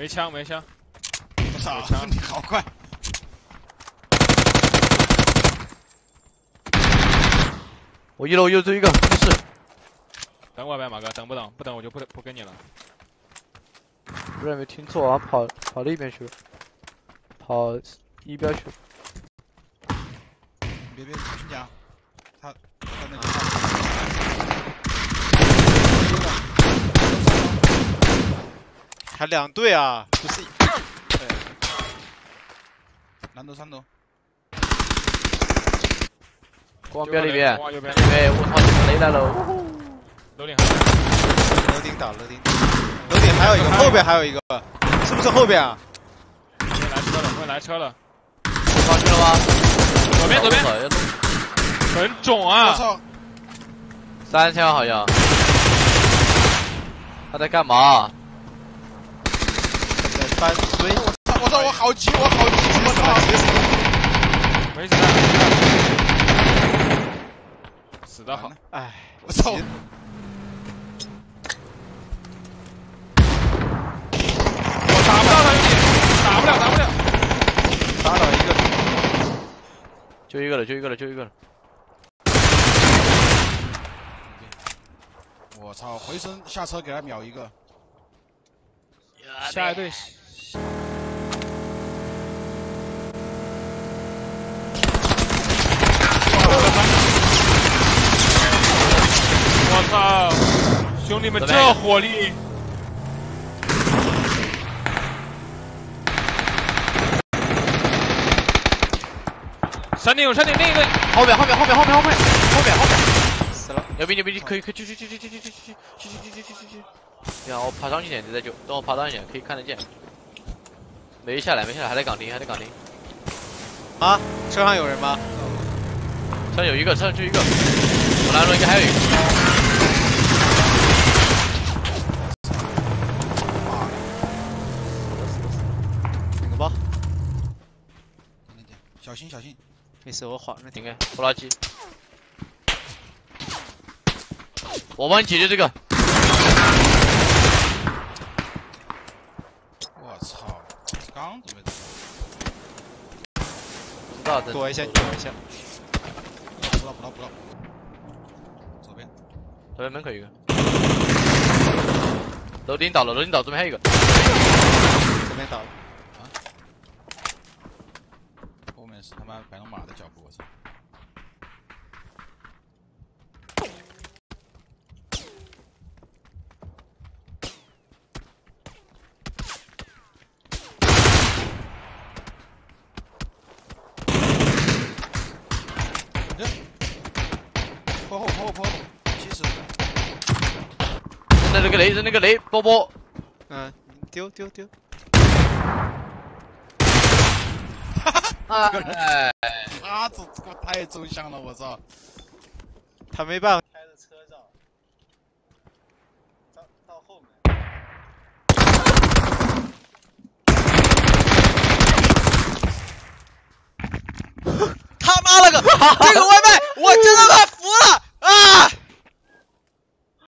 没枪，没枪。我操！你好快！我一楼又追一个，没事。等我呗，马哥，等不等？不等我就不跟你了。不是没听错啊，跑那边去了，跑一边去了。你别听讲，他那个。还两队啊！不是，对，南头、山头，光标那边，对，我操，雷来了！楼顶，楼顶打，楼顶还有一个，后边还有一个，是不是后边啊？来车了，上去了吗？左边，很肿啊！我操，3000好像，他在干嘛？ 翻追！我操！我好急！我操！没子弹，死的好！哎，我操！我打不到他，打不了！打倒一个，就一个了！我操！回身下车给他秒一个，下一队。 我操！兄弟们，这火力！山顶另一队，后面，死了！牛逼！可以，去！呀，我爬上去点，你再救。等我爬上去点，可以看得见。没下来，还在岗亭。啊，车上有人吗？车上有一个，车上一个。我拦路应该还有一个。 小心！没事，我晃着顶开，拖拉机。我帮你解决这个。我操！刚准备的。知道的。躲一下。不到。左边门口一个。楼顶倒了，左边还有一个。左边倒了。 是他妈白龙马的脚步，我操！抛后，70！扔那个雷，波！嗯，丢！ 哎，他这个太中枪了，我操！他没办法开着车绕，到后面。他妈了个，这个外卖，我真的